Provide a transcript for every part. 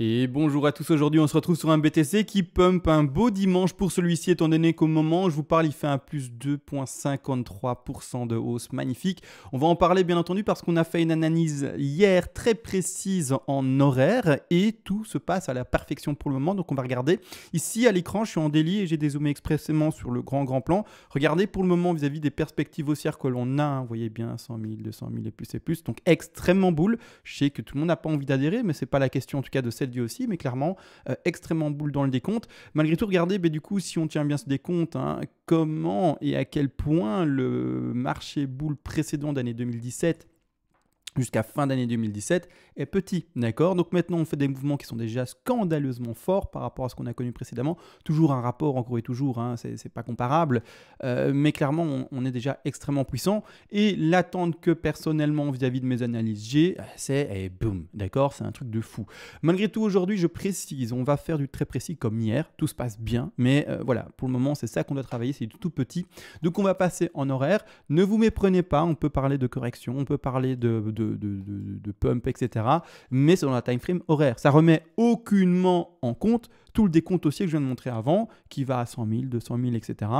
Et bonjour à tous, aujourd'hui on se retrouve sur un BTC qui pump un beau dimanche pour celui-ci étant donné qu'au moment où je vous parle il fait un plus 2,53% de hausse, magnifique. On va en parler bien entendu parce qu'on a fait une analyse hier très précise en horaire et tout se passe à la perfection pour le moment. Donc on va regarder ici à l'écran, je suis en délit et j'ai dézoomé expressément sur le grand plan. Regardez pour le moment vis-à-vis des perspectives haussières que l'on a, vous voyez bien 100 000, 200 000 et plus, donc extrêmement boule. Je sais que tout le monde n'a pas envie d'adhérer mais c'est pas la question en tout cas de cette lui aussi, mais clairement extrêmement boule dans le décompte. Malgré tout, regardez, du coup, si on tient bien ce décompte, hein, comment et à quel point le marché boule précédent d'année 2017 jusqu'à fin d'année 2017 est petit, d'accord? Donc maintenant, on fait des mouvements qui sont déjà scandaleusement forts par rapport à ce qu'on a connu précédemment. Toujours un rapport, encore et toujours, hein, c'est pas comparable, mais clairement, on est déjà extrêmement puissant. Et l'attente que personnellement, vis-à-vis de mes analyses j'ai, c'est boum, d'accord? C'est un truc de fou. Malgré tout, aujourd'hui, je précise, on va faire du très précis comme hier, tout se passe bien, mais voilà, pour le moment, c'est ça qu'on doit travailler, c'est du tout petit. Donc on va passer en horaire. Ne vous méprenez pas, on peut parler de correction, on peut parler de pump, etc. Mais c'est dans la time frame horaire. Ça remet aucunement en compte tout le décompte haussier que je viens de montrer avant, qui va à 100 000, 200 000, etc.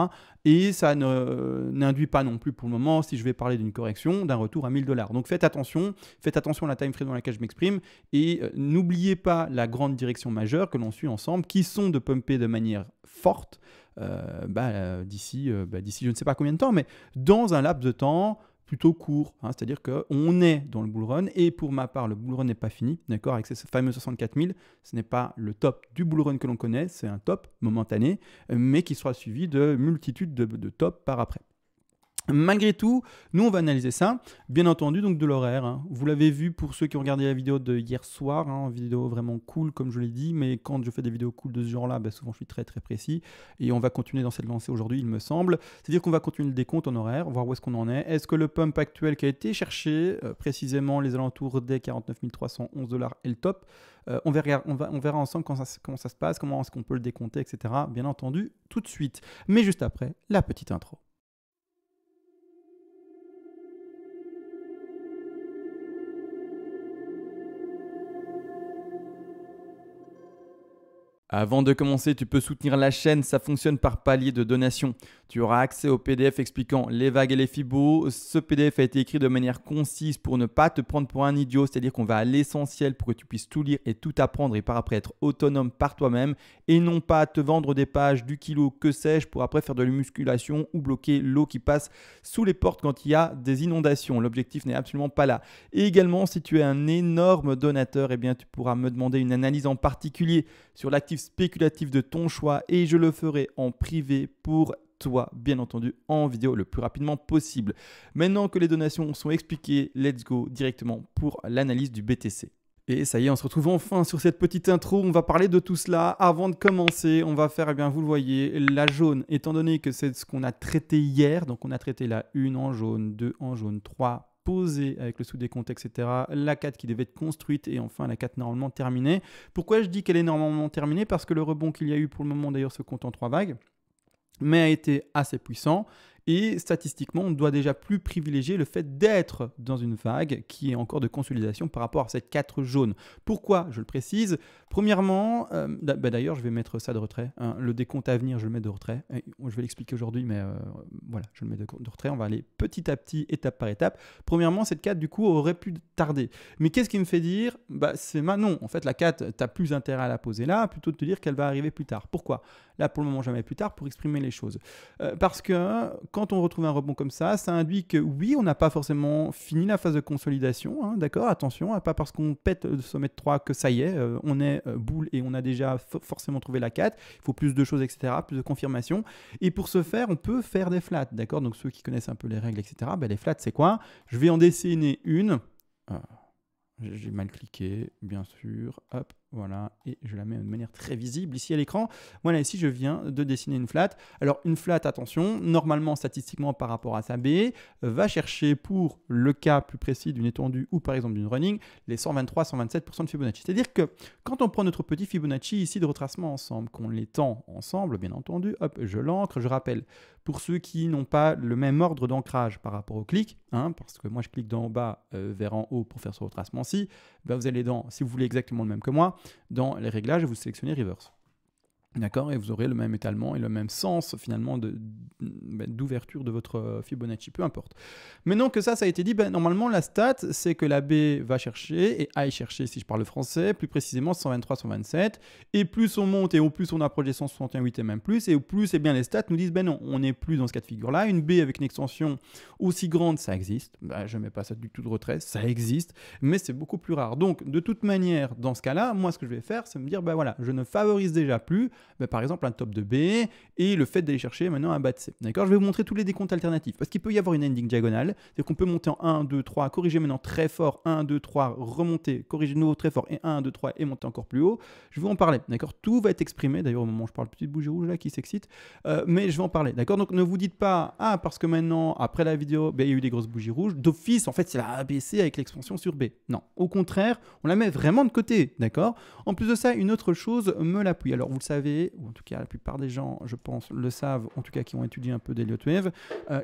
Et ça n'induit pas non plus pour le moment, si je vais parler d'une correction, d'un retour à 1000 $. Donc faites attention à la time frame dans laquelle je m'exprime et n'oubliez pas la grande direction majeure que l'on suit ensemble, qui sont de pumper de manière forte d'ici je ne sais pas combien de temps, mais dans un laps de temps plutôt court, hein, c'est-à-dire qu'on est dans le bull run et pour ma part, le bull run n'est pas fini, d'accord, avec ces fameux 64 000, ce n'est pas le top du bull run que l'on connaît, c'est un top momentané, mais qui sera suivi de multitudes de tops par après. Malgré tout, nous on va analyser ça, bien entendu, donc de l'horaire, hein. Vous l'avez vu pour ceux qui ont regardé la vidéo de hier soir, hein, vidéo vraiment cool comme je l'ai dit, mais quand je fais des vidéos cool de ce genre là, ben souvent je suis très précis et on va continuer dans cette lancée aujourd'hui il me semble, c'est-à-dire qu'on va continuer le décompte en horaire, voir où est-ce qu'on en est, est-ce que le pump actuel qui a été cherché, précisément les alentours des 49 311 $ est le top, on verra ensemble comment ça se passe, comment est-ce qu'on peut le décompter, etc. Bien entendu, tout de suite, mais juste après, la petite intro. Avant de commencer, tu peux soutenir la chaîne, ça fonctionne par palier de donation. Tu auras accès au PDF expliquant les vagues et les fibos. Ce PDF a été écrit de manière concise pour ne pas te prendre pour un idiot, c'est-à-dire qu'on va à l'essentiel pour que tu puisses tout lire et tout apprendre et par après être autonome par toi-même et non pas te vendre des pages du kilo que sais-je pour après faire de la musculation ou bloquer l'eau qui passe sous les portes quand il y a des inondations. L'objectif n'est absolument pas là. Et également, si tu es un énorme donateur, eh bien, tu pourras me demander une analyse en particulier sur l'actif spéculatif de ton choix et je le ferai en privé pour toi, bien entendu, en vidéo le plus rapidement possible. Maintenant que les donations sont expliquées, let's go directement pour l'analyse du BTC. Et ça y est, on se retrouve enfin sur cette petite intro, on va parler de tout cela. Avant de commencer, on va faire, eh bien, vous le voyez, la jaune, étant donné que c'est ce qu'on a traité hier, donc on a traité la 1 en jaune, 2 en jaune, 3 posée avec le sous-décompte, etc. La 4 qui devait être construite et enfin la 4 normalement terminée. Pourquoi je dis qu'elle est normalement terminée? Parce que le rebond qu'il y a eu pour le moment, d'ailleurs se compte en 3 vagues, mais a été assez puissant. Et statistiquement, on ne doit déjà plus privilégier le fait d'être dans une vague qui est encore de consolidation par rapport à cette 4 jaune. Pourquoi je le précise? Premièrement, d'ailleurs, je vais mettre ça de retrait. Hein. Le décompte à venir, je le mets de retrait. Je vais l'expliquer aujourd'hui, mais voilà, je le mets de retrait. On va aller petit à petit, étape par étape. Premièrement, cette 4, du coup, aurait pu tarder. Mais qu'est-ce qui me fait dire c'est maintenant. En fait, la 4, tu as plus intérêt à la poser là, plutôt de te dire qu'elle va arriver plus tard. Pourquoi? Là, pour le moment, jamais plus tard, pour exprimer les choses. Parce que quand on retrouve un rebond comme ça, ça induit que oui, on n'a pas forcément fini la phase de consolidation, hein, d'accord? Attention, pas parce qu'on pète le sommet de 3 que ça y est, on est boule et on a déjà forcément trouvé la 4. Il faut plus de choses, etc., plus de confirmations. Et pour ce faire, on peut faire des flats, d'accord? Donc ceux qui connaissent un peu les règles, etc., les flats, c'est quoi? Je vais en dessiner une. J'ai mal cliqué, bien sûr. Hop. Voilà, et je la mets de manière très visible ici à l'écran. Voilà, ici, je viens de dessiner une flat. Alors, une flat, attention, normalement, statistiquement, par rapport à sa B, va chercher pour le cas plus précis d'une étendue ou par exemple d'une running, les 123-127% de Fibonacci. C'est-à-dire que quand on prend notre petit Fibonacci ici de retracement ensemble, qu'on l'étend ensemble, bien entendu, hop, je l'ancre, je rappelle. Pour ceux qui n'ont pas le même ordre d'ancrage par rapport au clic, hein, parce que moi, je clique d'en bas vers en haut pour faire ce retracement-ci, ben vous allez dans, si vous voulez exactement le même que moi, dans les réglages, vous sélectionnez reverse. D'accord? Et vous aurez le même étalement et le même sens finalement d'ouverture de votre Fibonacci, peu importe. Maintenant que ça a été dit, ben, normalement la stat, c'est que la B va chercher et aille chercher, si je parle français, plus précisément 123, 127. Et plus on monte et au plus on approche des 161, 8 et même plus. Et au plus, eh bien, les stats nous disent, ben non, on n'est plus dans ce cas de figure-là. Une B avec une extension aussi grande, ça existe. Ben, je ne mets pas ça du tout de retrait, ça existe, mais c'est beaucoup plus rare. Donc de toute manière, dans ce cas-là, moi ce que je vais faire, c'est me dire, ben voilà, je ne favorise déjà plus. Ben, par exemple un top de B et le fait d'aller chercher maintenant un bas de C. D'accord, je vais vous montrer tous les décomptes alternatifs parce qu'il peut y avoir une ending diagonale, c'est qu'on peut monter en 1, 2, 3, corriger maintenant très fort, 1, 2, 3, remonter, corriger de nouveau très fort et 1, 2, 3 et monter encore plus haut. Je vais en parler, d'accord, tout va être exprimé, d'ailleurs au moment où je parle, petite bougie rouge là qui s'excite, mais je vais en parler, d'accord, donc ne vous dites pas, ah parce que maintenant après la vidéo, ben, il y a eu des grosses bougies rouges, d'office en fait c'est la ABC avec l'expansion sur B. Non, au contraire, on la met vraiment de côté, d'accord, en plus de ça, une autre chose me l'appuie, alors vous le savez, ou en tout cas la plupart des gens je pense le savent, en tout cas qui ont étudié un peu d'Elliott Wave,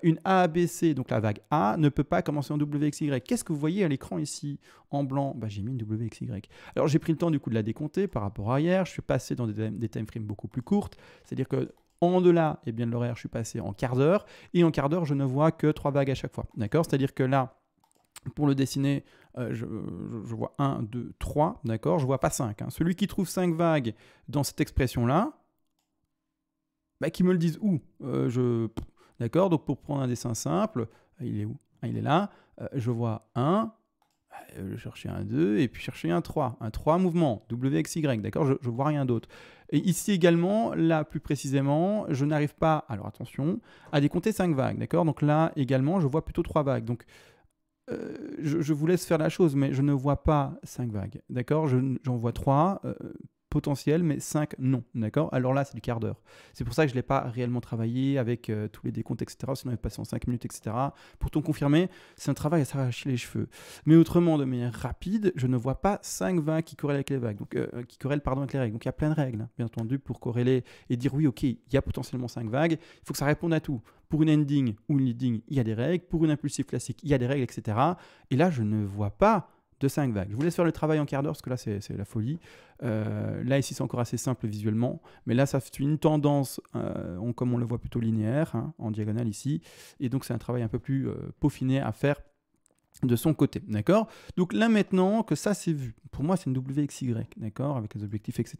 une ABC, donc la vague A, ne peut pas commencer en WXY. Qu'est-ce que vous voyez à l'écran ici en blanc? Bah, j'ai mis une WXY. Alors j'ai pris le temps du coup de la décompter par rapport à hier, je suis passé dans des time frames beaucoup plus courtes, c'est-à-dire que en delà et bien de l'horaire je suis passé en quart d'heure, et en quart d'heure je ne vois que 3 vagues à chaque fois, d'accord, c'est-à-dire que là pour le dessiner, je vois 1, 2, 3, d'accord, je ne vois pas 5. Hein. Celui qui trouve 5 vagues dans cette expression-là, bah, qui me le dise où d'accord, donc pour prendre un dessin simple, il est où? Ah, il est là, je vois 1, je cherchais un 2 et puis chercher un 3. Un 3 mouvement, WXY, d'accord, je ne vois rien d'autre. Et ici également, là plus précisément, je n'arrive pas, alors attention, à décompter 5 vagues, d'accord, donc là également, je vois plutôt 3 vagues, donc... je vous laisse faire la chose, mais je ne vois pas 5 vagues, d'accord? J'en vois 3 potentielles, mais 5 non, d'accord? Alors là, c'est du quart d'heure. C'est pour ça que je ne l'ai pas réellement travaillé avec tous les décomptes, etc. Sinon, il est passé en 5 minutes, etc. Pour tout confirmer, c'est un travail à s'arracher les cheveux. Mais autrement, de manière rapide, je ne vois pas 5 vagues qui corrèlent avec les vagues, donc, qui corrèlent, pardon, avec les règles. Donc, il y a plein de règles, bien entendu, pour corréler et dire oui, ok, il y a potentiellement 5 vagues. Il faut que ça réponde à tout. Pour une ending ou une leading, il y a des règles. Pour une impulsive classique, il y a des règles, etc. Et là, je ne vois pas de 5 vagues. Je vous laisse faire le travail en quart d'heure, parce que là, c'est la folie. Là, ici, c'est encore assez simple visuellement. Mais là, ça fait une tendance, comme on le voit plutôt linéaire, hein, en diagonale ici. Et donc, c'est un travail un peu plus peaufiné à faire de son côté, d'accord? Donc là maintenant que ça c'est vu, pour moi c'est une WXY, d'accord? Avec les objectifs, etc.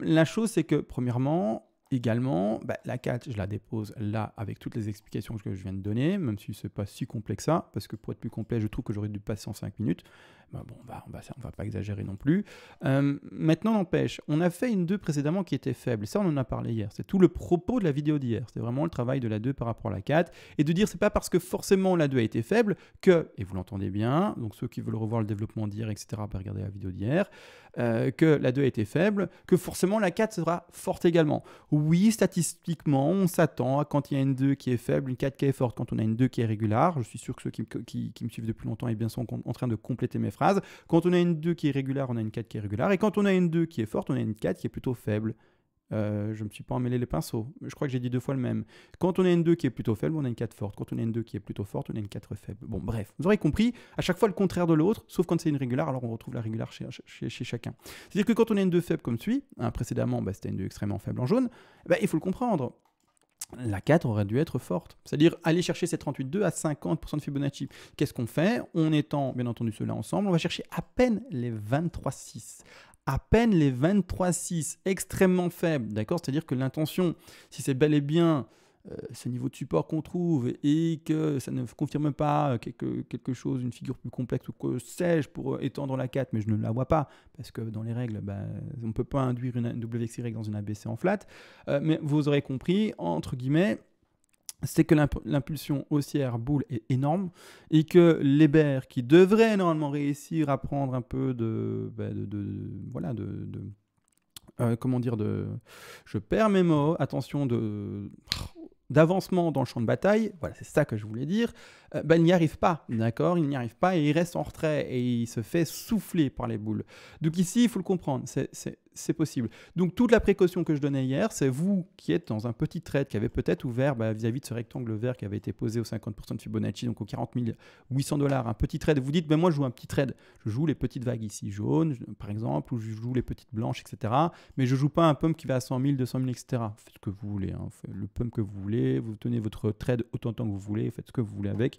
La chose c'est que, premièrement, également, bah, la 4, je la dépose là avec toutes les explications que je viens de donner, même si ce n'est pas si complexe que ça, parce que pour être plus complet, je trouve que j'aurais dû passer en 5 minutes. Bah, bon, bah, on va pas exagérer non plus. Maintenant, n'empêche, on a fait une 2 précédemment qui était faible. Ça, on en a parlé hier. C'est tout le propos de la vidéo d'hier. C'était vraiment le travail de la 2 par rapport à la 4. Et de dire, c'est pas parce que forcément la 2 a été faible que, et vous l'entendez bien, donc ceux qui veulent revoir le développement d'hier, etc., bah, regardez la vidéo d'hier, que la 2 a été faible, que forcément la 4 sera forte également. Oui, statistiquement, on s'attend à quand il y a une 2 qui est faible, une 4 qui est forte, quand on a une 2 qui est régulière. Je suis sûr que ceux qui me suivent depuis longtemps, eh bien, sont en train de compléter mes phrases. Quand on a une 2 qui est régulière, on a une 4 qui est régulière. Et quand on a une 2 qui est forte, on a une 4 qui est plutôt faible. Je ne me suis pas emmêlé les pinceaux. Je crois que j'ai dit 2 fois le même. Quand on a une 2 qui est plutôt faible, on a une 4 forte. Quand on a une 2 qui est plutôt forte, on a une 4 faible. Bon, bref, vous aurez compris, à chaque fois le contraire de l'autre, sauf quand c'est une régulière, alors on retrouve la régulière chez chacun. C'est-à-dire que quand on a une 2 faible comme celui, hein, précédemment, bah, c'était une 2 extrêmement faible en jaune, bah, il faut le comprendre. La 4 aurait dû être forte, c'est-à-dire aller chercher ces 38,2 à 50% de Fibonacci. Qu'est-ce qu'on fait? On étend, bien entendu, ceux-là ensemble, on va chercher à peine les 23,6. À peine les 23,6, extrêmement faibles, d'accord? C'est-à-dire que l'intention, si c'est bel et bien ce niveau de support qu'on trouve et que ça ne confirme pas quelque chose, une figure plus complexe ou que sais-je pour étendre la 4, mais je ne la vois pas parce que dans les règles, bah, on ne peut pas induire une WXY dans une ABC en flat, mais vous aurez compris, entre guillemets, c'est que l'impulsion haussière boule est énorme et que Lebert, qui devrait normalement réussir à prendre un peu de... comment dire de... Je perds mes mots, attention de... d'avancement dans le champ de bataille, voilà, c'est ça que je voulais dire, ben, il n'y arrive pas, d'accord? Il n'y arrive pas et il reste en retrait et il se fait souffler par les boules. Donc ici, il faut le comprendre, c'est c'est possible. Donc toute la précaution que je donnais hier, c'est vous qui êtes dans un petit trade qui avait peut-être ouvert vis-à-vis de ce rectangle vert qui avait été posé au 50% de Fibonacci, donc aux 40 800 $, un petit trade, vous dites, ben moi je joue un petit trade, je joue les petites vagues ici jaunes par exemple, ou je joue les petites blanches, etc. Mais je ne joue pas un pump qui va à 100 000, 200 000, etc. Faites ce que vous voulez, hein. Faites le pump que vous voulez, vous tenez votre trade autant de temps que vous voulez, faites ce que vous voulez avec.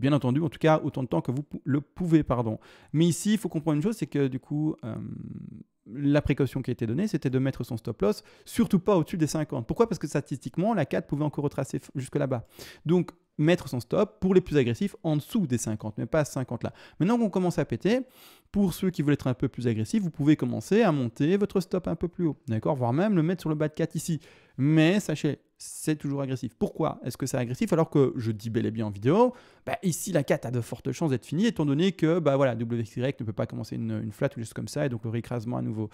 Bien entendu, en tout cas, autant de temps que vous le pouvez, pardon. Mais ici, il faut comprendre une chose, c'est que du coup, la précaution qui a été donnée, c'était de mettre son stop loss, surtout pas au-dessus des 50. Pourquoi? Parce que statistiquement, la 4 pouvait encore retracer jusque là-bas. Donc, mettre son stop pour les plus agressifs en dessous des 50, mais pas à 50 là. Maintenant qu'on commence à péter, pour ceux qui veulent être un peu plus agressifs, vous pouvez commencer à monter votre stop un peu plus haut, d'accord, voire même le mettre sur le bas de 4 ici. Mais sachez, c'est toujours agressif. Pourquoi est-ce que c'est agressif alors que je dis bel et bien en vidéo, ici la 4 a de fortes chances d'être finie étant donné que voilà, WXY ne peut pas commencer une flat ou juste comme ça et donc le réécrasement à nouveau.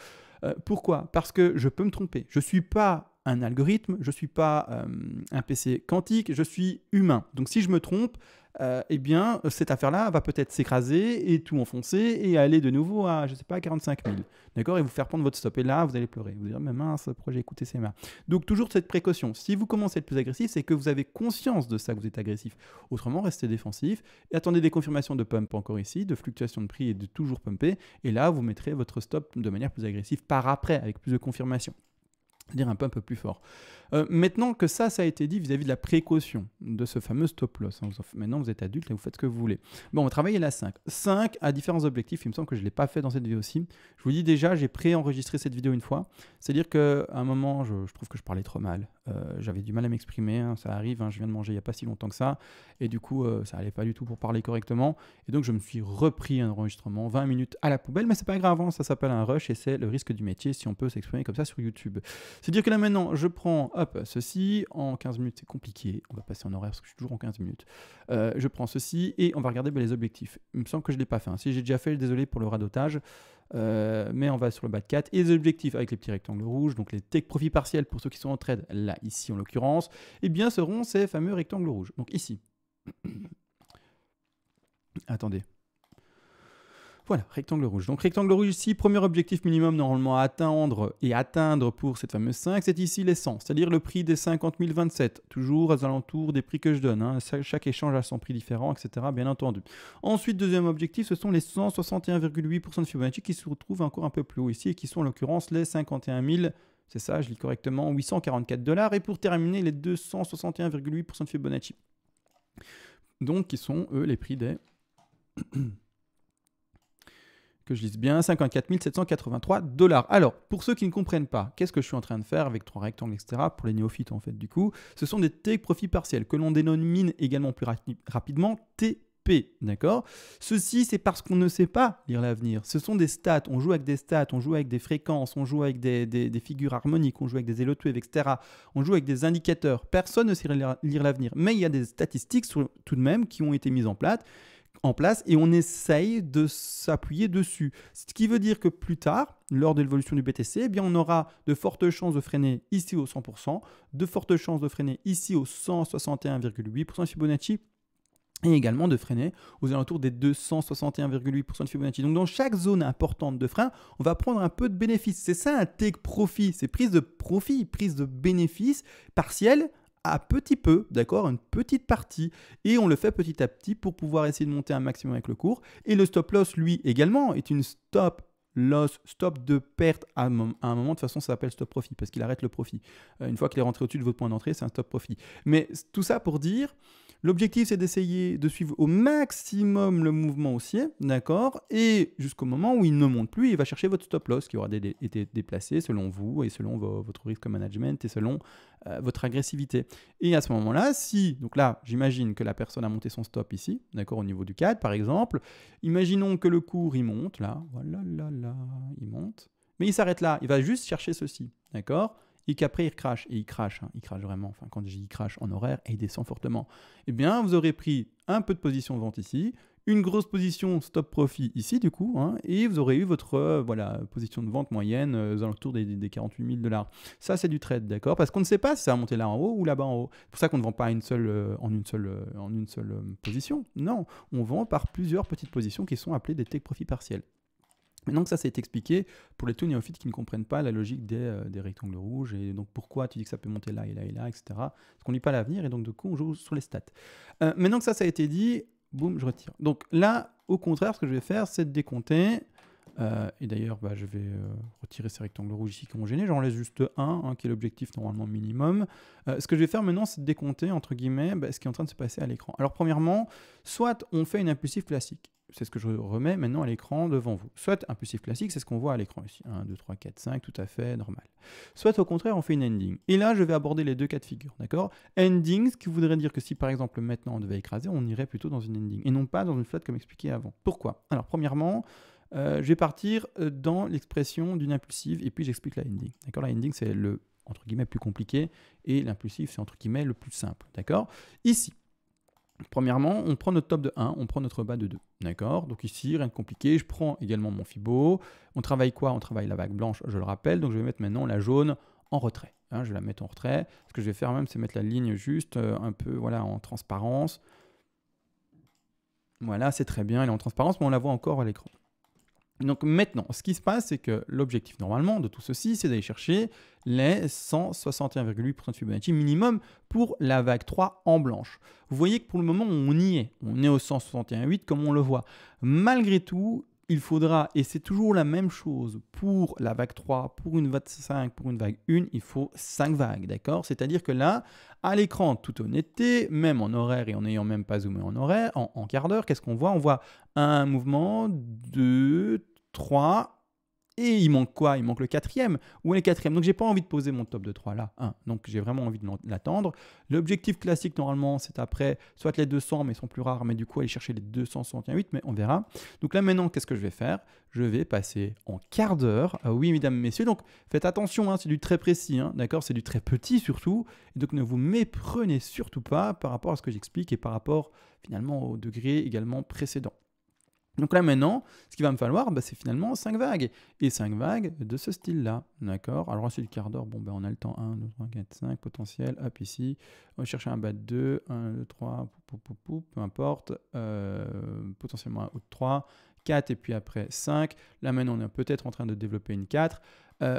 Pourquoi? Parce que je peux me tromper. Je ne suis pas un algorithme, je ne suis pas un PC quantique, je suis humain. Donc si je me trompe, eh bien cette affaire-là va peut-être s'écraser et tout enfoncer et aller de nouveau à, je sais pas, 45 000. D'accord? Et vous faire prendre votre stop. Et là, vous allez pleurer. Vous allez dire, mais mince, pourquoi j'ai écouté ces mains? Donc toujours cette précaution. Si vous commencez à être plus agressif, c'est que vous avez conscience de ça, que vous êtes agressif. Autrement, restez défensif et attendez des confirmations de pump encore ici, de fluctuations de prix et de toujours pumper. Et là, vous mettrez votre stop de manière plus agressive par après, avec plus de confirmations. Dire un peu plus fort. Maintenant que ça a été dit vis-à-vis de la précaution de ce fameux stop loss, maintenant vous êtes adulte et vous faites ce que vous voulez. Bon, on va travailler la 5. 5 à différents objectifs, il me semble que je ne l'ai pas fait dans cette vidéo aussi. Je vous dis déjà, j'ai pré-enregistré cette vidéo une fois, c'est-à-dire qu'à un moment, je trouve que je parlais trop mal, j'avais du mal à m'exprimer, hein, ça arrive, hein, je viens de manger il n'y a pas si longtemps que ça, et du coup, ça n'allait pas du tout pour parler correctement, et donc je me suis repris un enregistrement, 20 minutes à la poubelle, mais c'est pas grave, hein, ça s'appelle un rush, et c'est le risque du métier si on peut s'exprimer comme ça sur YouTube. C'est-à-dire que là maintenant, je prends hop, ceci, en 15 minutes c'est compliqué, on va passer en horaire parce que je suis toujours en 15 minutes, je prends ceci et on va regarder les objectifs. Il me semble que je ne l'ai pas fait, hein. Si j'ai déjà fait, désolé pour le radotage, mais on va sur le bas de 4 et les objectifs avec les petits rectangles rouges, donc les take profit partiels pour ceux qui sont en trade, là ici en l'occurrence, eh bien seront ces fameux rectangles rouges, donc ici. Attendez. Voilà, rectangle rouge. Donc rectangle rouge ici, premier objectif minimum normalement à atteindre pour cette fameuse 5, c'est ici les 100, c'est-à-dire le prix des 50 027, toujours aux alentours des prix que je donne, hein. Chaque échange a son prix différent, etc. bien entendu. Ensuite, deuxième objectif, ce sont les 161,8% de Fibonacci qui se retrouvent encore un peu plus haut ici et qui sont en l'occurrence les 51 000, c'est ça, je lis correctement, 844 $, et pour terminer les 261,8% de Fibonacci. Donc qui sont eux les prix des... que je lise bien, 54 783 $. Alors, pour ceux qui ne comprennent pas, qu'est-ce que je suis en train de faire avec trois rectangles, etc. pour les néophytes, en fait, du coup, ce sont des take profit partiels que l'on dénomine également plus rapidement TP, d'accord? Ceci, c'est parce qu'on ne sait pas lire l'avenir. Ce sont des stats, on joue avec des stats, on joue avec des fréquences, on joue avec des figures harmoniques, on joue avec des Elliott Wave, etc. On joue avec des indicateurs. Personne ne sait lire l'avenir. Mais il y a des statistiques, tout de même, qui ont été mises en place. Et on essaye de s'appuyer dessus. Ce qui veut dire que plus tard, lors de l'évolution du BTC, eh bien on aura de fortes chances de freiner ici au 100%, de fortes chances de freiner ici au 161,8% de Fibonacci, et également de freiner aux alentours des 261,8% de Fibonacci. Donc dans chaque zone importante de frein, on va prendre un peu de bénéfice. C'est ça un take profit, c'est prise de profit, prise de bénéfice partiel, à petit peu, d'accord, une petite partie, et on le fait petit à petit pour pouvoir essayer de monter un maximum avec le cours. Et le stop loss, lui, également, est une stop loss, stop de perte à un moment. De façon, ça s'appelle stop profit parce qu'il arrête le profit. Une fois qu'il est rentré au-dessus de votre point d'entrée, c'est un stop profit. Mais tout ça pour dire, l'objectif, c'est d'essayer de suivre au maximum le mouvement haussier, d'accord, et jusqu'au moment où il ne monte plus, il va chercher votre stop loss qui aura été déplacé selon vous et selon votre risque management et selon votre agressivité. Et à ce moment-là, si, donc là, j'imagine que la personne a monté son stop ici, d'accord, au niveau du 4 par exemple, imaginons que le cours, il monte, là, voilà, là, il monte, mais il s'arrête là, il va juste chercher ceci, d'accord, et qu'après il crache, et il crache vraiment, enfin quand je dis il crache en horaire, et il descend fortement, eh bien vous aurez pris un peu de position vente ici, une grosse position stop profit ici du coup, hein, et vous aurez eu votre voilà, position de vente moyenne aux alentours des 48 000 $. Ça c'est du trade, d'accord, parce qu'on ne sait pas si ça va monter là en haut ou là-bas en haut. C'est pour ça qu'on ne vend pas en une seule position, non, on vend par plusieurs petites positions qui sont appelées des take profit partiels. Et donc ça, c'est expliqué pour les tout néophytes qui ne comprennent pas la logique des rectangles rouges, et donc pourquoi tu dis que ça peut monter là et là et là, etc. Parce qu'on ne lit pas l'avenir, et donc du coup, on joue sur les stats. Maintenant que ça a été dit, boum, je retire. Donc là, au contraire, ce que je vais faire, c'est de décompter. Et d'ailleurs, je vais retirer ces rectangles rouges ici qui m'ont gêné. J'en laisse juste un, qui est l'objectif normalement minimum. Ce que je vais faire maintenant, c'est décompter, entre guillemets, ce qui est en train de se passer à l'écran. Alors premièrement, soit on fait une impulsive classique. C'est ce que je remets maintenant à l'écran devant vous. Soit impulsif classique, c'est ce qu'on voit à l'écran ici. 1, 2, 3, 4, 5, tout à fait normal. Soit au contraire, on fait une ending. Et là, je vais aborder les deux cas de figure, d'accord? Ending, ce qui voudrait dire que si par exemple maintenant on devait écraser, on irait plutôt dans une ending et non pas dans une flat comme expliqué avant. Pourquoi? Alors premièrement, je vais partir dans l'expression d'une impulsive et puis j'explique la ending. D'accord? La ending, c'est le, entre guillemets, plus compliqué et l'impulsive, c'est entre guillemets le plus simple, d'accord? Ici. Premièrement, on prend notre top de 1, on prend notre bas de 2, d'accord? Donc ici, rien de compliqué, je prends également mon Fibo. On travaille quoi? On travaille la vague blanche, je le rappelle, donc je vais mettre maintenant la jaune en retrait. Hein, je vais la mettre en retrait. Ce que je vais faire même, c'est mettre la ligne juste un peu en transparence. Voilà, c'est très bien, elle est en transparence, mais on la voit encore à l'écran. Donc maintenant, ce qui se passe, c'est que l'objectif normalement de tout ceci, c'est d'aller chercher les 161,8% de Fibonacci minimum pour la vague 3 en blanche. Vous voyez que pour le moment, on y est. On est au 161,8 comme on le voit. Malgré tout, il faudra, et c'est toujours la même chose, pour la vague 3, pour une vague 5, pour une vague 1, il faut 5 vagues, d'accord? C'est-à-dire que là, à l'écran, toute honnêteté, même en horaire et en n'ayant même pas zoomé en horaire, en quart d'heure, qu'est-ce qu'on voit? On voit un mouvement, 2, 3, et il manque quoi? Il manque le quatrième. Où est le quatrième? Donc, j'ai pas envie de poser mon top de 3 là. Donc, j'ai vraiment envie de l'attendre. L'objectif classique, normalement, c'est après, soit les 200, mais ils sont plus rares, mais du coup, aller chercher les 268, mais on verra. Donc là, maintenant, qu'est-ce que je vais faire? Je vais passer en quart d'heure. Oui, mesdames, messieurs, donc faites attention, c'est du très précis, d'accord? C'est du très petit surtout. Et donc, ne vous méprenez surtout pas par rapport à ce que j'explique et par rapport, finalement, au degré également précédent. Donc là maintenant, ce qu'il va me falloir, c'est finalement 5 vagues. Et 5 vagues de ce style-là, d'accord? Alors c'est le quart d'heure, on a le temps 1, 2, 3, 4, 5, potentiel, hop ici. On va chercher un bas de 2, 1, 2, 3, peu importe, potentiellement un haut de 3, 4 et puis après 5. Là maintenant, on est peut-être en train de développer une 4.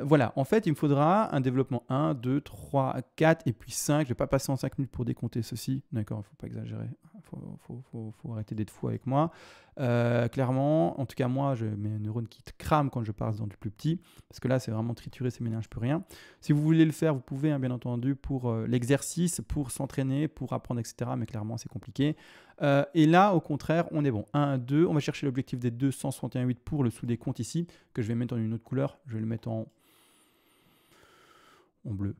Voilà, en fait, il me faudra un développement 1, 2, 3, 4 et puis 5. Je ne vais pas passer en 5 minutes pour décompter ceci. D'accord, il ne faut pas exagérer. Il faut arrêter d'être fou avec moi. Clairement, en tout cas, moi, j'ai mes neurones qui crament quand je passe dans du plus petit. Parce que là, c'est vraiment trituré, c'est ménage, plus rien. Si vous voulez le faire, vous pouvez, bien entendu, pour l'exercice, pour s'entraîner, pour apprendre, etc. Mais clairement, c'est compliqué. Et là, au contraire, on est bon. 1, 2, on va chercher l'objectif des 261,8 pour le sous-décompte ici, que je vais mettre en une autre couleur. Je vais le mettre en bleu.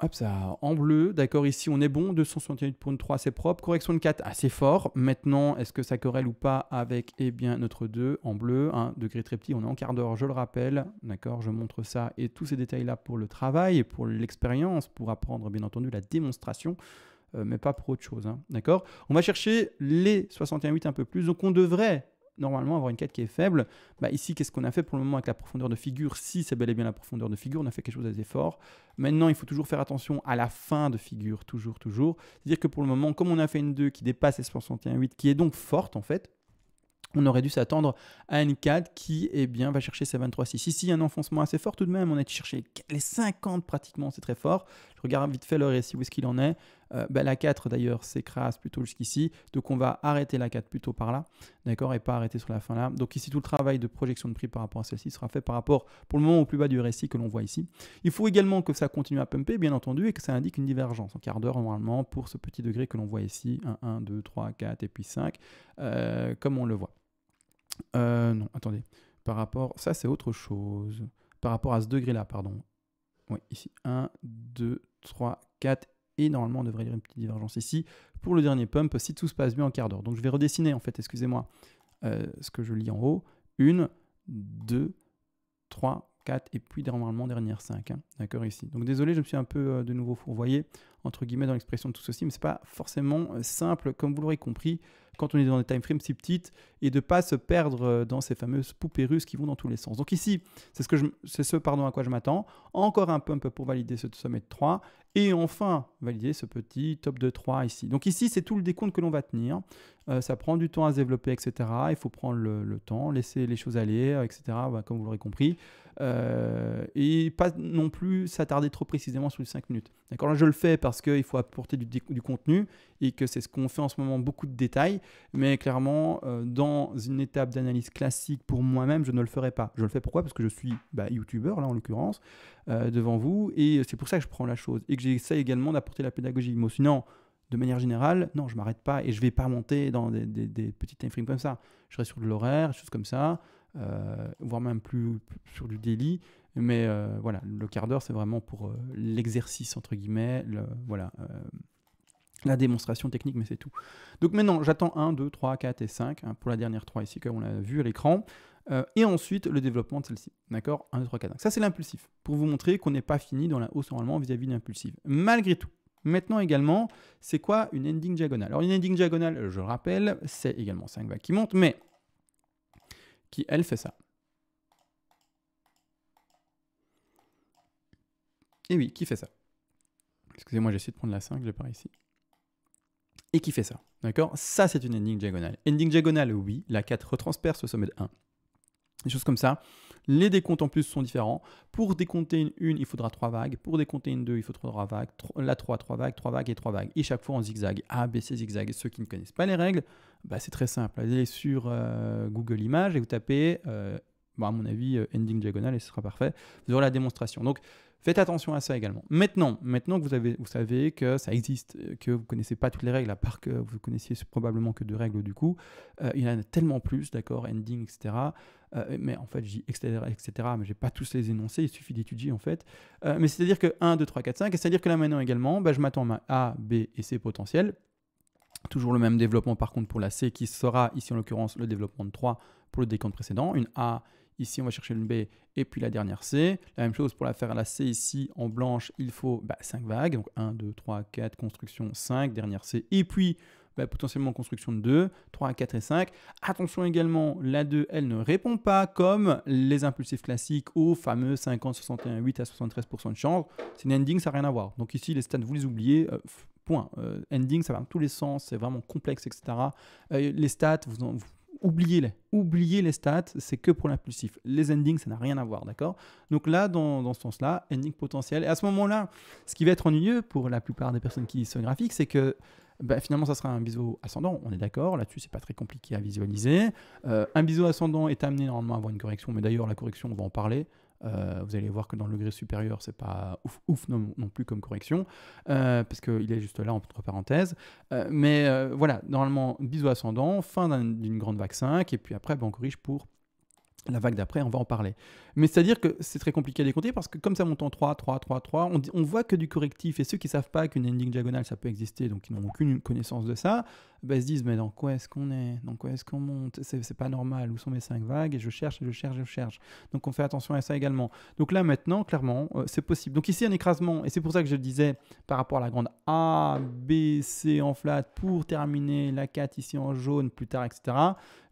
Hop, ça, en bleu, d'accord, ici on est bon, 268.3, c'est propre, correction de 4, assez fort. Maintenant, est-ce que ça corrèle ou pas avec, notre 2 en bleu, degré très petit, on est en quart d'heure, je le rappelle, d'accord, je montre ça et tous ces détails-là pour le travail et pour l'expérience, pour apprendre, bien entendu, la démonstration, mais pas pour autre chose, d'accord. On va chercher les 61.8 un peu plus, donc on devrait normalement avoir une 4 qui est faible. Ici, qu'est-ce qu'on a fait pour le moment avec la profondeur de figure? Si c'est bel et bien la profondeur de figure, on a fait quelque chose d'assez fort. Maintenant, il faut toujours faire attention à la fin de figure, toujours, toujours. C'est-à-dire que pour le moment, comme on a fait une 2 qui dépasse les 61,8, qui est donc forte en fait, on aurait dû s'attendre à une 4 qui va chercher ses 23,6. Ici, un enfoncement assez fort tout de même. On a cherché les 50 pratiquement, c'est très fort. Je regarde vite fait le récit où est-ce qu'il en est. La 4 d'ailleurs s'écrase plutôt jusqu'ici. Donc on va arrêter la 4 plutôt par là, d'accord, et pas arrêter sur la fin là. Donc ici, tout le travail de projection de prix par rapport à celle-ci sera fait par rapport, pour le moment, au plus bas du récit que l'on voit ici. Il faut également que ça continue à pumper, bien entendu, et que ça indique une divergence en quart d'heure normalement pour ce petit degré que l'on voit ici. 1, 2, 3, 4 et puis 5, comme on le voit. Non, attendez, par rapport, ça c'est autre chose, par rapport à ce degré là, pardon, oui, ici, 1, 2, 3, 4, et normalement on devrait y avoir une petite divergence ici, pour le dernier pump, si tout se passe bien en quart d'heure, donc je vais redessiner en fait, excusez-moi, ce que je lis en haut, 1, 2, 3, 4, et puis normalement dernière 5, d'accord, ici, donc désolé, je me suis un peu de nouveau fourvoyé, entre guillemets dans l'expression de tout ceci, mais c'est pas forcément simple, comme vous l'aurez compris, quand on est dans des time frames si petites, et de pas se perdre dans ces fameuses poupées russes qui vont dans tous les sens. Donc ici, c'est ce, à quoi je m'attends. Encore un pump pour valider ce sommet de 3, et enfin valider ce petit top de 3 ici. Donc ici, c'est tout le décompte que l'on va tenir. Ça prend du temps à se développer, etc. Il faut prendre le temps, laisser les choses aller, etc. Bah, comme vous l'aurez compris. Et pas non plus s'attarder trop précisément sur les 5 minutes. D'accord, là, je le fais parce qu'il faut apporter du contenu et que c'est ce qu'on fait en ce moment, beaucoup de détails. Mais clairement, dans une étape d'analyse classique pour moi-même, je ne le ferai pas. Je le fais pourquoi? Parce que je suis youtubeur, là en l'occurrence, devant vous. Et c'est pour ça que je prends la chose et que j'essaie également d'apporter la pédagogie. Moi, sinon, de manière générale, non, je ne m'arrête pas et je ne vais pas monter dans des petites time frames comme ça. Je reste sur de l'horaire, des choses comme ça, voire même plus sur du daily. Mais voilà, le quart d'heure, c'est vraiment pour l'exercice, entre guillemets, la démonstration technique, mais c'est tout. Donc maintenant, j'attends 1, 2, 3, 4 et 5 hein, pour la dernière 3 ici, comme on l'a vu à l'écran. Et ensuite, le développement de celle-ci. D'accord, 1, 2, 3, 4, 5. Ça, c'est l'impulsif, pour vous montrer qu'on n'est pas fini dans la hausse normalement vis-à-vis de l'impulsif. Malgré tout, maintenant également, c'est quoi une ending diagonale? Alors, une ending diagonale, je le rappelle, c'est également 5 vagues qui montent, mais qui, elle, fait ça. Et oui, qui fait ça. Excusez-moi, j'essaie de prendre la 5, je pars ici. Et qui fait ça, d'accord? Ça, c'est une ending diagonale. Ending diagonale, oui, la 4 retransperce au sommet de 1. Des choses comme ça. Les décomptes en plus sont différents. Pour décompter une, il faudra 3 vagues. Pour décompter une 2, il faut 3 vagues. La 3, 3 vagues, 3 vagues et 3 vagues. Et chaque fois en zigzag. A, B, C, zigzag. Et ceux qui ne connaissent pas les règles, bah, c'est très simple. Allez sur Google Images et vous tapez, à mon avis, ending diagonale et ce sera parfait. Vous aurez la démonstration. Donc, faites attention à ça également. Maintenant que vous savez que ça existe, que vous ne connaissez pas toutes les règles, à part que vous connaissiez probablement que 2 règles du coup, il y en a tellement plus, d'accord, ending, etc. Mais en fait, je dis etc., etc., mais je n'ai pas tous les énoncés, il suffit d'étudier en fait. Mais c'est-à-dire que 1, 2, 3, 4, 5, et c'est-à-dire que là maintenant également, bah, je m'attends à A, B et C potentiels. Toujours le même développement par contre pour la C qui sera ici en l'occurrence le développement de 3 pour le décompte précédent, une A, ici, on va chercher une B et puis la dernière C. La même chose pour la C ici en blanche, il faut 5 vagues. Donc 1, 2, 3, 4, construction 5, dernière C. Et puis potentiellement construction de 2, 3, 4 et 5. Attention également, la 2, elle ne répond pas comme les impulsifs classiques aux fameux 50, 61, 8 à 73% de chance. C'est une ending, ça n'a rien à voir. Donc ici, les stats, vous les oubliez. Point. Ending, ça va dans tous les sens, c'est vraiment complexe, etc. Les stats, oubliez les stats, c'est que pour l'impulsif. Les endings, ça n'a rien à voir, d'accord? Donc là, dans ce sens-là, ending potentiel. Et à ce moment-là, ce qui va être ennuyeux pour la plupart des personnes qui se graphiquent, c'est que finalement, ça sera un biseau ascendant. On est d'accord, là-dessus, c'est pas très compliqué à visualiser. Un biseau ascendant est amené normalement à avoir une correction, mais d'ailleurs, la correction, on va en parler. Vous allez voir que dans le degré supérieur, c'est pas ouf non plus comme correction, parce qu'il est juste là entre parenthèses. Mais voilà, normalement, biseau ascendant, fin d'une grande vague 5, et puis après, on corrige pour la vague d'après, on va en parler. Mais c'est-à-dire que c'est très compliqué à décompter parce que comme ça monte en 3, 3, 3, 3, on voit que du correctif. Et ceux qui ne savent pas qu'une ending diagonale, ça peut exister, donc ils n'ont aucune connaissance de ça, se disent, mais dans quoi est-ce qu'on est? Dans quoi est-ce qu'on monte? C'est pas normal. Où sont mes 5 vagues? Et je cherche, et je cherche, et je cherche. Donc on fait attention à ça également. Donc là, maintenant, clairement, c'est possible. Donc ici, un écrasement. Et c'est pour ça que je le disais par rapport à la grande A, B, C en flat pour terminer la 4 ici en jaune plus tard, etc.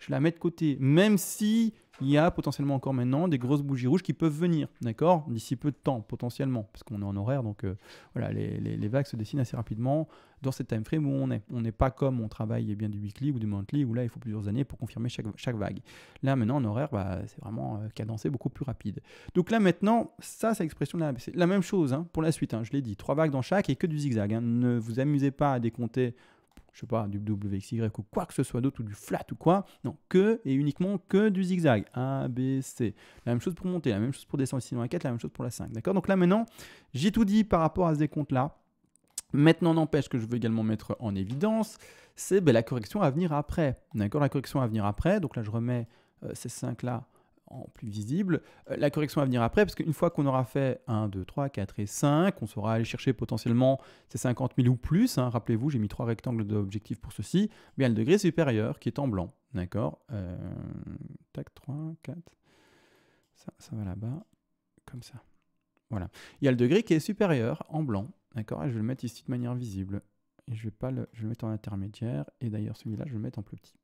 Je la mets de côté, même si il y a potentiellement encore maintenant des grosses bougies rouges qui peuvent venir, d'accord, d'ici peu de temps potentiellement, parce qu'on est en horaire, donc voilà, les vagues se dessinent assez rapidement dans cette time frame où on est. On n'est pas comme on travaille bien du weekly ou du monthly, où là il faut plusieurs années pour confirmer chaque vague. Là maintenant en horaire, c'est vraiment cadencé, beaucoup plus rapide. Donc là maintenant, ça c'est l'expression de la ABC. La même chose pour la suite, je l'ai dit, 3 vagues dans chaque et que du zigzag. Ne vous amusez pas à décompter, je sais pas, du WXY ou quoi que ce soit d'autre, ou du flat ou quoi, non, que et uniquement que du zigzag, A, B, C. La même chose pour monter, la même chose pour descendre ici dans la 4, la même chose pour la 5, d'accord? Donc là maintenant, j'ai tout dit par rapport à ces comptes-là. Maintenant, n'empêche que je veux également mettre en évidence, c'est la correction à venir après, d'accord? La correction à venir après, donc là je remets ces 5-là en plus visible, la correction à venir après, parce qu'une fois qu'on aura fait 1, 2, 3, 4 et 5, on saura aller chercher potentiellement ces 50 000 ou plus, rappelez-vous, j'ai mis 3 rectangles d'objectifs pour ceci, bien le degré supérieur qui est en blanc, d'accord, tac, 3, 4, ça va là-bas, comme ça, voilà, il y a le degré qui est supérieur en blanc, D'accord, et je vais le mettre ici de manière visible. Et je vais pas le, je vais le mettre en intermédiaire. Et d'ailleurs, celui-là, je vais le mettre en plus petit.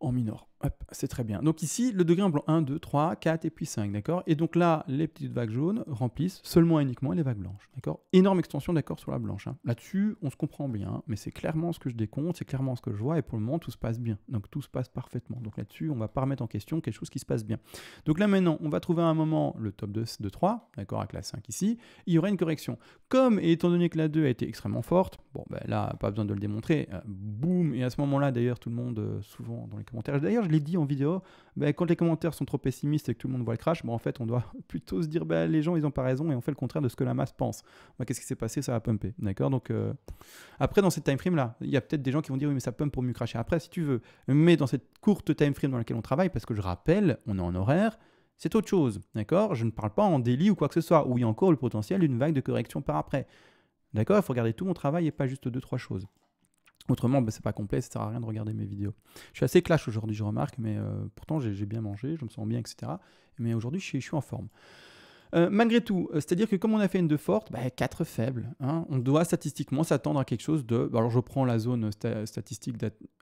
En minor. Hop, c'est très bien. Donc ici, le degré en blanc 1, 2, 3, 4 et puis 5. D'accord. Et donc là, les petites vagues jaunes remplissent seulement et uniquement les vagues blanches. D'accord. Énorme extension d'accord sur la blanche. Hein. Là-dessus, on se comprend bien. Hein, mais c'est clairement ce que je décompte, c'est clairement ce que je vois. Et pour le moment, tout se passe bien. Donc tout se passe parfaitement. Donc là-dessus, on ne va pas remettre en question quelque chose qui se passe bien. Donc là maintenant, on va trouver à un moment le top de 3. D'accord. Avec la 5 ici. Il y aura une correction. Comme, et étant donné que la 2 a été extrêmement forte, bon, ben là, pas besoin de le démontrer. Boum. Et à ce moment-là, d'ailleurs, tout le monde, souvent dans les commentaires, d'ailleurs, je l'ai dit en vidéo, bah, quand les commentaires sont trop pessimistes et que tout le monde voit le crash, bah, en fait, on doit plutôt se dire bah, les gens, ils n'ont pas raison et on fait le contraire de ce que la masse pense. Bah, qu'est-ce qui s'est passé? Ça a pumpé. D'accord. Donc, après, dans cette time frame là, il y a peut-être des gens qui vont dire oui, mais ça pump pour mieux crasher après si tu veux. Mais dans cette courte time frame dans laquelle on travaille, parce que je rappelle, on est en horaire. C'est autre chose. D'accord. Je ne parle pas en daily ou quoi que ce soit, où il y a encore le potentiel d'une vague de correction par après. D'accord. Il faut regarder tout mon travail et pas juste 2-3 choses. Autrement, ben, c'est pas complet, ça sert à rien de regarder mes vidéos. Je suis assez clash aujourd'hui, je remarque, mais pourtant j'ai bien mangé, je me sens bien, etc. Mais aujourd'hui, je suis en forme. Malgré tout, c'est-à-dire que comme on a fait une 2 forte, bah, 4 faibles, hein, on doit statistiquement s'attendre à quelque chose de... Alors je prends la zone statistique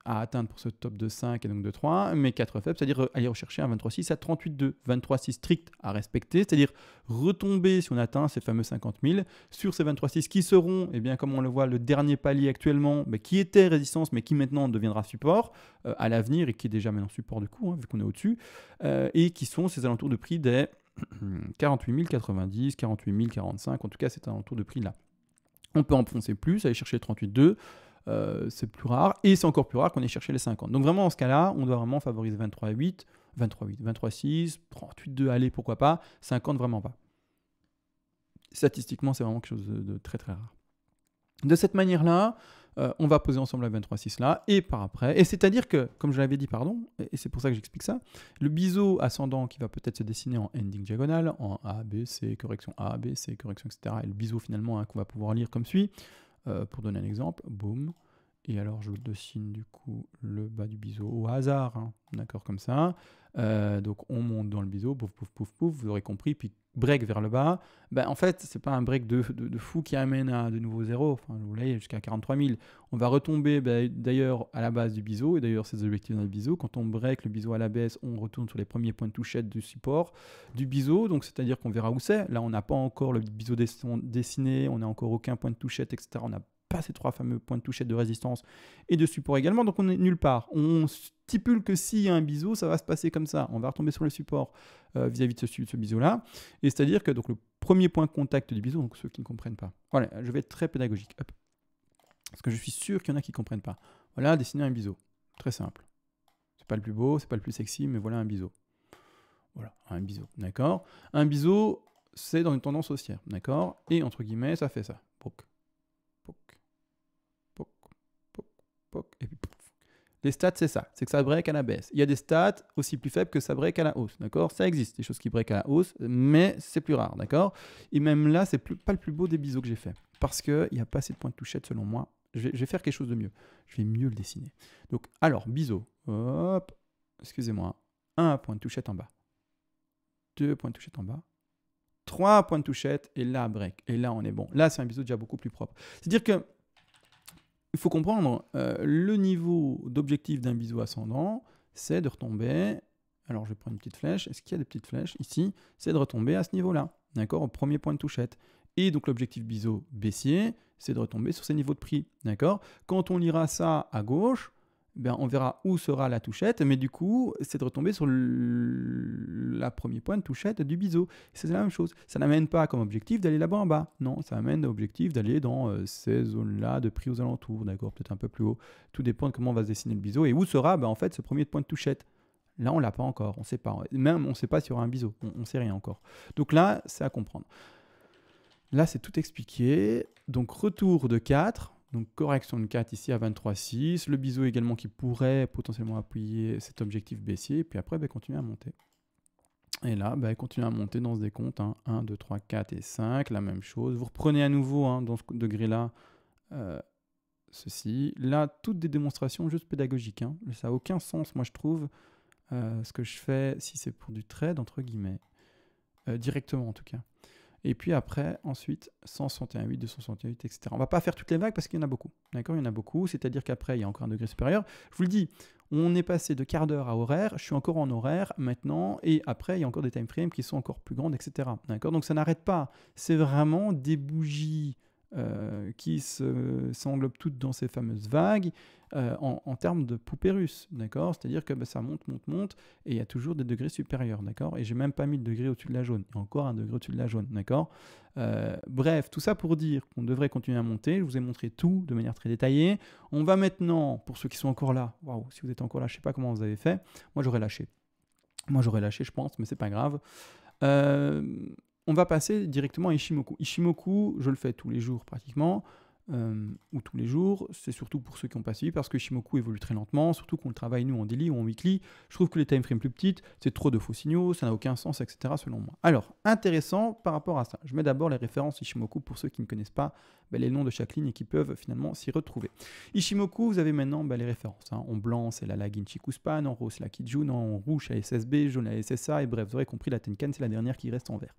à atteindre pour ce top de 5 et donc de 3, mais 4 faibles, c'est-à-dire aller rechercher un 23,6 à 38,2, 23,6 strict à respecter, c'est-à-dire retomber si on atteint ces fameux 50 000 sur ces 23,6 qui seront, eh bien, comme on le voit, le dernier palier actuellement, bah, qui était résistance mais qui maintenant deviendra support à l'avenir et qui est déjà maintenant support du coup, hein, vu qu'on est au-dessus, et qui sont ces alentours de prix des... 48 090, 48 045, en tout cas c'est un tour de prix là. On peut en poncer plus, aller chercher 38,2, c'est plus rare, et c'est encore plus rare qu'on ait cherché les 50. Donc vraiment dans ce cas-là, on doit vraiment favoriser 23,8, 23,8, 23,6, 38,2, allez pourquoi pas, 50 vraiment pas. Statistiquement c'est vraiment quelque chose de très très rare. De cette manière-là, on va poser ensemble la 23,6 là, et par après, et c'est-à-dire que, comme je l'avais dit, pardon, et c'est pour ça que j'explique ça, le biseau ascendant qui va peut-être se dessiner en ending diagonale, en A, B, C, correction A, B, C, correction, etc., et le biseau finalement hein, qu'on va pouvoir lire comme suit, pour donner un exemple, boum, et alors je dessine du coup le bas du biseau au hasard, hein, d'accord, comme ça, donc on monte dans le biseau, pouf, pouf, pouf, pouf, vous aurez compris, puis break vers le bas, ben en fait, c'est pas un break de fou qui amène à de nouveaux zéros, enfin, vous voyez, jusqu'à 43 000. On va retomber ben, d'ailleurs à la base du biseau, et d'ailleurs, c'est l'objectif dans le biseau. Quand on break le biseau à la baisse, on retourne sur les premiers points de touchette du support du biseau, donc c'est-à-dire qu'on verra où c'est. Là, on n'a pas encore le biseau dessiné, on n'a encore aucun point de touchette, etc. On n'a pas ces trois fameux points de touchette de résistance et de support également, donc on est nulle part. On stipule que s'il y a un biseau, ça va se passer comme ça. On va retomber sur le support vis-à-vis de ce biseau-là. Et c'est-à-dire que donc, le premier point de contact du biseau, donc ceux qui ne comprennent pas. Voilà, je vais être très pédagogique. Hop. Parce que je suis sûr qu'il y en a qui ne comprennent pas. Voilà, dessiner un biseau. Très simple. C'est pas le plus beau, c'est pas le plus sexy, mais voilà un biseau. Voilà, un biseau, d'accord. Un biseau, c'est dans une tendance haussière, d'accord. Et entre guillemets, ça fait ça. Poc, poc, poc, poc, poc, et puis poc. Les stats, c'est ça, c'est que ça break à la baisse. Il y a des stats aussi plus faibles que ça break à la hausse, d'accord? Ça existe, des choses qui break à la hausse, mais c'est plus rare, d'accord? Et même là, c'est pas le plus beau des biseaux que j'ai fait, parce qu'il n'y a pas assez de points de touchette, selon moi. Je vais faire quelque chose de mieux. Je vais mieux le dessiner. Donc, alors, biseau, hop, excusez-moi, 1 point de touchette en bas, 2 points de touchette en bas, 3 points de touchette, et là, break, et là, on est bon. Là, c'est un biseau déjà beaucoup plus propre. C'est-à-dire que, il faut comprendre, le niveau d'objectif d'un biseau ascendant, c'est de retomber, alors je vais prendre une petite flèche, est-ce qu'il y a des petites flèches ici? C'est de retomber à ce niveau-là, d'accord, au premier point de touchette. Et donc l'objectif biseau baissier, c'est de retomber sur ces niveaux de prix, d'accord. Quand on lira ça à gauche, ben, on verra où sera la touchette, mais du coup, c'est de retomber sur la premier point de touchette du biseau. C'est la même chose. Ça n'amène pas comme objectif d'aller là-bas en bas. Non, ça amène l'objectif d'aller dans ces zones-là de prix aux alentours, d'accord, peut-être un peu plus haut. Tout dépend de comment on va se dessiner le biseau et où sera ben, en fait ce premier point de touchette. Là, on ne l'a pas encore, on ne sait pas. Même, on ne sait pas s'il y aura un biseau, on ne sait rien encore. Donc là, c'est à comprendre. Là, c'est tout expliqué. Donc, retour de 4. Donc correction de 4 ici à 23,6, le biseau également qui pourrait potentiellement appuyer cet objectif baissier, et puis après bah, continuer à monter. Et là, bah, continuer à monter dans ce décompte, hein. 1, 2, 3, 4 et 5, la même chose. Vous reprenez à nouveau hein, dans ce degré-là, ceci. Là, toutes des démonstrations juste pédagogiques, hein. Ça n'a aucun sens, moi je trouve, ce que je fais, si c'est pour du trade, entre guillemets, directement en tout cas. Et puis après, ensuite, 161,8, 268, etc. On ne va pas faire toutes les vagues parce qu'il y en a beaucoup. D'accord, il y en a beaucoup, c'est-à-dire qu'après, il y a encore un degré supérieur. Je vous le dis, on est passé de quart d'heure à horaire, je suis encore en horaire maintenant, et après, il y a encore des time frames qui sont encore plus grandes, etc. D'accord, donc ça n'arrête pas. C'est vraiment des bougies qui s'englobent toutes dans ces fameuses vagues en termes de poupées russes, d'accord? C'est-à-dire que bah, ça monte, monte, monte, et il y a toujours des degrés supérieurs, d'accord? Et j'ai même pas mis le degré au-dessus de la jaune, il y a encore un degré au-dessus de la jaune, d'accord? Bref, tout ça pour dire qu'on devrait continuer à monter, je vous ai montré tout de manière très détaillée. On va maintenant, pour ceux qui sont encore là, waouh, si vous êtes encore là, je sais pas comment vous avez fait, moi j'aurais lâché. Moi j'aurais lâché, je pense, mais c'est pas grave. On va passer directement à Ichimoku. Ichimoku, je le fais tous les jours pratiquement, ou tous les jours, c'est surtout pour ceux qui n'ont pas suivi, parce que Ichimoku évolue très lentement, surtout qu'on le travaille nous en daily ou en weekly. Je trouve que les time frames plus petites, c'est trop de faux signaux, ça n'a aucun sens, etc. selon moi. Alors, intéressant par rapport à ça. Je mets d'abord les références Ichimoku pour ceux qui ne connaissent pas les noms de chaque ligne et qui peuvent finalement s'y retrouver. Ichimoku, vous avez maintenant les références. En blanc, c'est la lagune Chikou Span, en rose, c'est la Kijun, en rouge, la SSB, jaune, la SSA, et bref, vous aurez compris, la Tenkan, c'est la dernière qui reste en vert.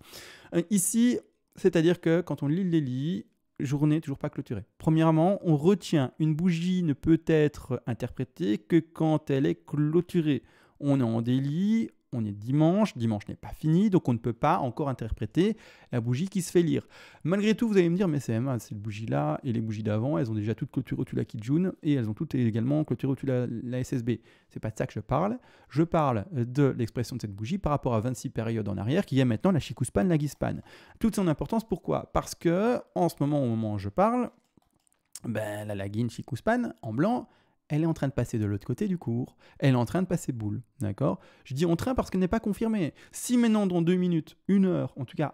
Ici, c'est-à-dire que quand on lit les lits, journée toujours pas clôturée. Premièrement, on retient, une bougie ne peut être interprétée que quand elle est clôturée. On est en daily, on est dimanche, dimanche n'est pas fini, donc on ne peut pas encore interpréter la bougie qui se fait lire. Malgré tout, vous allez me dire, mais c'est cette bougie-là et les bougies d'avant, elles ont déjà toutes clôturé au-dessus de la Kijun et elles ont toutes également clôturé au-dessus de la SSB. C'est pas de ça que je parle. Je parle de l'expression de cette bougie par rapport à 26 périodes en arrière qui est maintenant la Chikou Span, la Gispan. Toute son importance, pourquoi? Parce que, en ce moment, au moment où je parle, ben, la lagune Chikou Span, en blanc, elle est en train de passer de l'autre côté du cours, elle est en train de passer boule, d'accord? Je dis en train parce qu'elle n'est pas confirmée. Si maintenant, dans 2 minutes, 1 heure, en tout cas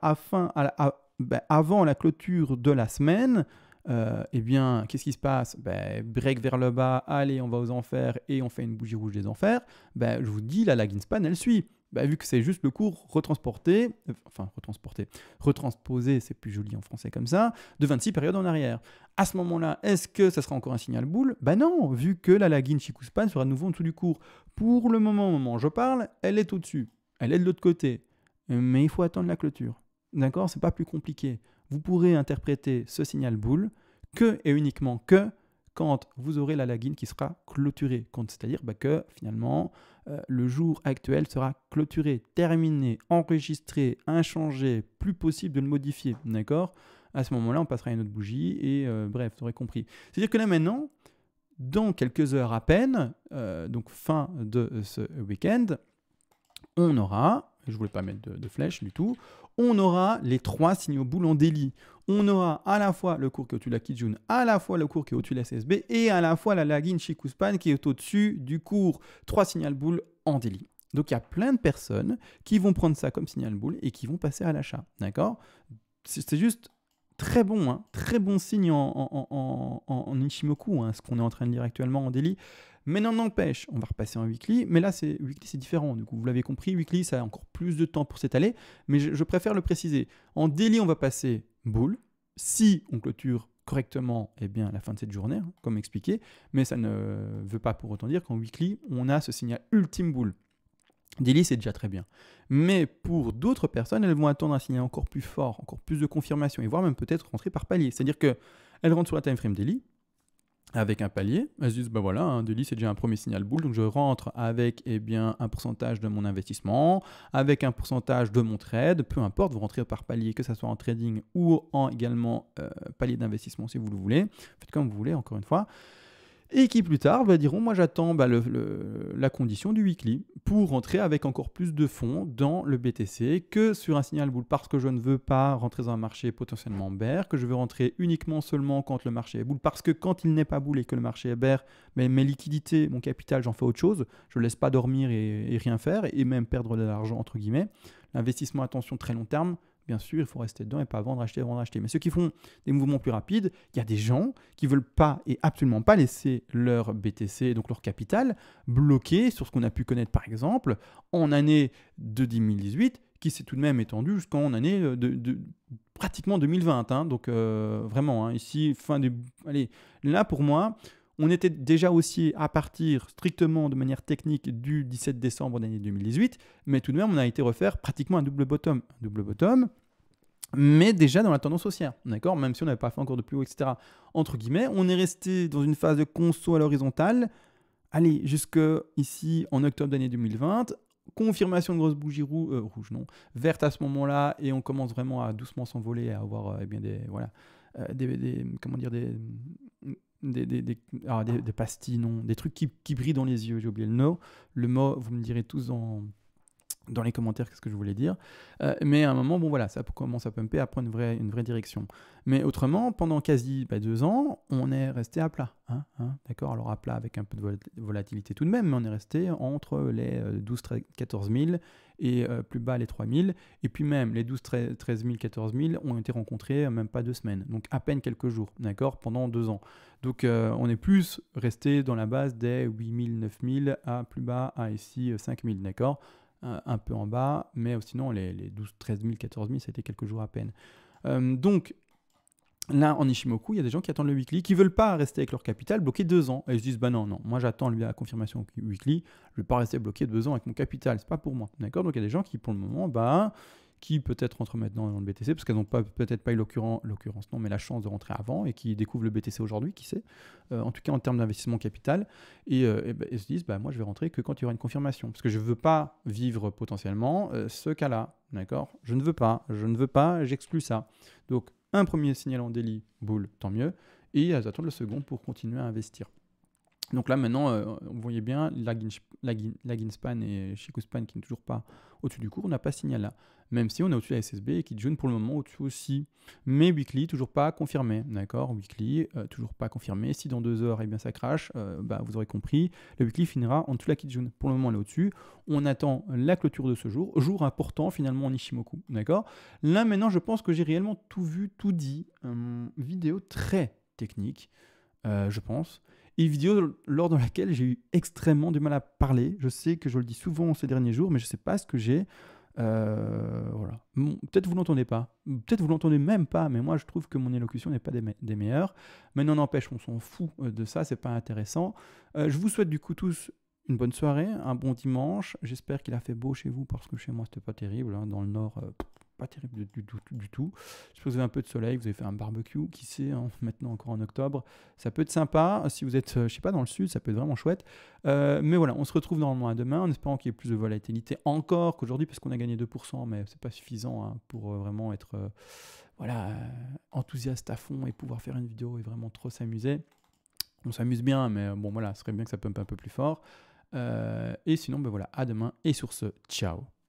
avant la clôture de la semaine, eh bien, qu'est-ce qui se passe? Break vers le bas, allez, on va aux enfers et on fait une bougie rouge des enfers. Je vous dis, la lagune span, elle suit. Vu que c'est juste le cours retransporté, enfin retransposé, c'est plus joli en français comme ça, de 26 périodes en arrière. À ce moment-là, est-ce que ça sera encore un signal boule? Non, vu que la lagune Chikou Span sera de nouveau en dessous du cours. Pour le moment, au moment où je parle, elle est au-dessus, elle est de l'autre côté. Mais il faut attendre la clôture, d'accord? C'est pas plus compliqué. Vous pourrez interpréter ce signal boule que et uniquement que quand vous aurez la lagune qui sera clôturée. C'est-à-dire que finalement, le jour actuel sera clôturé, terminé, enregistré, inchangé, plus possible de le modifier, d'accord? À ce moment-là, on passera à une autre bougie et bref, vous aurez compris. C'est-à-dire que là maintenant, dans quelques heures à peine, donc fin de ce week-end, on aura, je ne voulais pas mettre de flèche du tout, on aura les 3 signaux boules en daily. On aura à la fois le cours qui est au-dessus de la Kijun, à la fois le cours qui est au-dessus de la SSB et à la fois la lagune Chikou Span qui est au-dessus du cours. 3 signal boules en daily. Donc il y a plein de personnes qui vont prendre ça comme signal boule et qui vont passer à l'achat. D'accord? C'est juste très bon, hein, très bon signe en Ichimoku, ce qu'on est en train de lire actuellement en daily. Mais non, n'empêche, on va repasser en weekly, mais là, weekly, c'est différent. Du coup, vous l'avez compris, weekly, ça a encore plus de temps pour s'étaler, mais je préfère le préciser. En daily, on va passer boule. Si on clôture correctement, eh bien, à la fin de cette journée, comme expliqué, mais ça ne veut pas pour autant dire qu'en weekly, on a ce signal ultime boule. Daily, c'est déjà très bien. Mais pour d'autres personnes, elles vont attendre un signal encore plus fort, encore plus de confirmation, et voire même peut-être rentrer par palier. C'est-à-dire qu'elles rentrent sur la time frame daily, avec un palier, elles se disent, voilà, daily c'est déjà un premier signal boule, donc je rentre avec un pourcentage de mon investissement, avec un pourcentage de mon trade, peu importe, vous rentrez par palier, que ce soit en trading ou en également palier d'investissement si vous le voulez, faites comme vous voulez encore une fois, et qui plus tard diront, moi j'attends la condition du weekly pour rentrer avec encore plus de fonds dans le BTC que sur un signal boule parce que je ne veux pas rentrer dans un marché potentiellement bear, que je veux rentrer uniquement seulement quand le marché est boule parce que quand il n'est pas boule et que le marché est bear, mes liquidités, mon capital, j'en fais autre chose, je ne laisse pas dormir et rien faire et même perdre de l'argent entre guillemets. L'investissement, attention, très long terme, bien sûr, il faut rester dedans et pas vendre, acheter. Mais ceux qui font des mouvements plus rapides, il y a des gens qui ne veulent pas et absolument pas laisser leur BTC, donc leur capital, bloqué sur ce qu'on a pu connaître par exemple en année de 2018, qui s'est tout de même étendu jusqu'en année de pratiquement 2020. Donc vraiment, ici, fin de... Allez, là pour moi... On était déjà haussier à partir strictement de manière technique du 17 décembre d'année 2018, mais tout de même, on a été refaire pratiquement un double bottom. Un double bottom mais déjà dans la tendance haussière, d'accord, même si on n'avait pas fait encore de plus haut, etc. Entre guillemets, on est resté dans une phase de conso à l'horizontale, allez, jusque ici en octobre d'année 2020, confirmation de grosse bougie verte à ce moment-là, et on commence vraiment à doucement s'envoler, à avoir eh bien des, voilà, comment dire, des pastilles, non, des trucs qui brillent dans les yeux, j'ai oublié le mot, vous me direz tous dans les commentaires qu'est-ce que je voulais dire, mais à un moment, bon voilà, ça commence à pumper, à prendre une vraie direction. Mais autrement, pendant quasi 2 ans, on est resté à plat, d'accord, alors à plat avec un peu de volatilité tout de même, mais on est resté entre les 12 000, 14 000 et plus bas les 3 000, et puis même les 12 000, 13 000, 14 000 ont été rencontrés même pas 2 semaines, donc à peine quelques jours, d'accord, pendant 2 ans. Donc on est plus resté dans la base des 8 000, 9 000 à plus bas à ici 5 000, d'accord, un peu en bas, mais sinon les 12 000, 13 000, 14 000, c'était quelques jours à peine. Donc là, en Ichimoku, il y a des gens qui attendent le weekly, qui ne veulent pas rester avec leur capital bloqué 2 ans. Et ils se disent, bah non, non, moi j'attends la confirmation weekly, je ne vais pas rester bloqué 2 ans avec mon capital, c'est pas pour moi. D'accord? Donc il y a des gens qui, pour le moment, bah, qui peut-être rentrent maintenant dans le BTC, parce qu'elles n'ont peut-être pas eu l'occurrence, non, mais la chance de rentrer avant, et qui découvrent le BTC aujourd'hui, qui sait, en tout cas en termes d'investissement capital, et bah, ils se disent, bah, moi je vais rentrer que quand il y aura une confirmation, parce que je ne veux pas vivre potentiellement ce cas-là, d'accord, je ne veux pas, j'exclus ça. Donc un premier signal en daily, boule, tant mieux, et elles attendent le second pour continuer à investir. Donc là, maintenant, vous voyez bien, Lagging Span et Chikou Span qui n'est toujours pas au-dessus du cours, on n'a pas signal là. Même si on est au-dessus de la SSB et Kijun pour le moment au-dessus aussi. Mais weekly, toujours pas confirmé, d'accord, weekly, toujours pas confirmé. Si dans 2 heures, eh bien, ça crache, bah, vous aurez compris, le weekly finira en dessous de la Kijun. Pour le moment, elle est au-dessus. On attend la clôture de ce jour, jour important finalement en Ichimoku, d'accord. Là, maintenant, je pense que j'ai réellement tout vu, tout dit. Vidéo très technique, je pense. Une vidéo lors de laquelle j'ai eu extrêmement du mal à parler. Je sais que je le dis souvent ces derniers jours, mais je ne sais pas ce que j'ai. Voilà. Bon, peut-être vous l'entendez pas. Peut-être vous l'entendez même pas, mais moi je trouve que mon élocution n'est pas des meilleures. Mais non, n'empêche, on s'en fout de ça, c'est pas intéressant. Je vous souhaite du coup tous une bonne soirée, un bon dimanche. J'espère qu'il a fait beau chez vous, parce que chez moi c'était pas terrible. Hein. Dans le nord, pas terrible du tout. Je suppose que vous avez un peu de soleil, vous avez fait un barbecue, qui sait, hein, maintenant encore en octobre, ça peut être sympa. Si vous êtes, je sais pas, dans le sud, ça peut être vraiment chouette. Mais voilà, on se retrouve normalement à demain, en espérant qu'il y ait plus de volatilité encore qu'aujourd'hui, parce qu'on a gagné 2%, mais c'est pas suffisant, hein, pour vraiment être voilà, enthousiaste à fond et pouvoir faire une vidéo et vraiment trop s'amuser. On s'amuse bien, mais bon voilà, ce serait bien que ça pumpe un peu plus fort. Et sinon, ben voilà, à demain, et sur ce, ciao.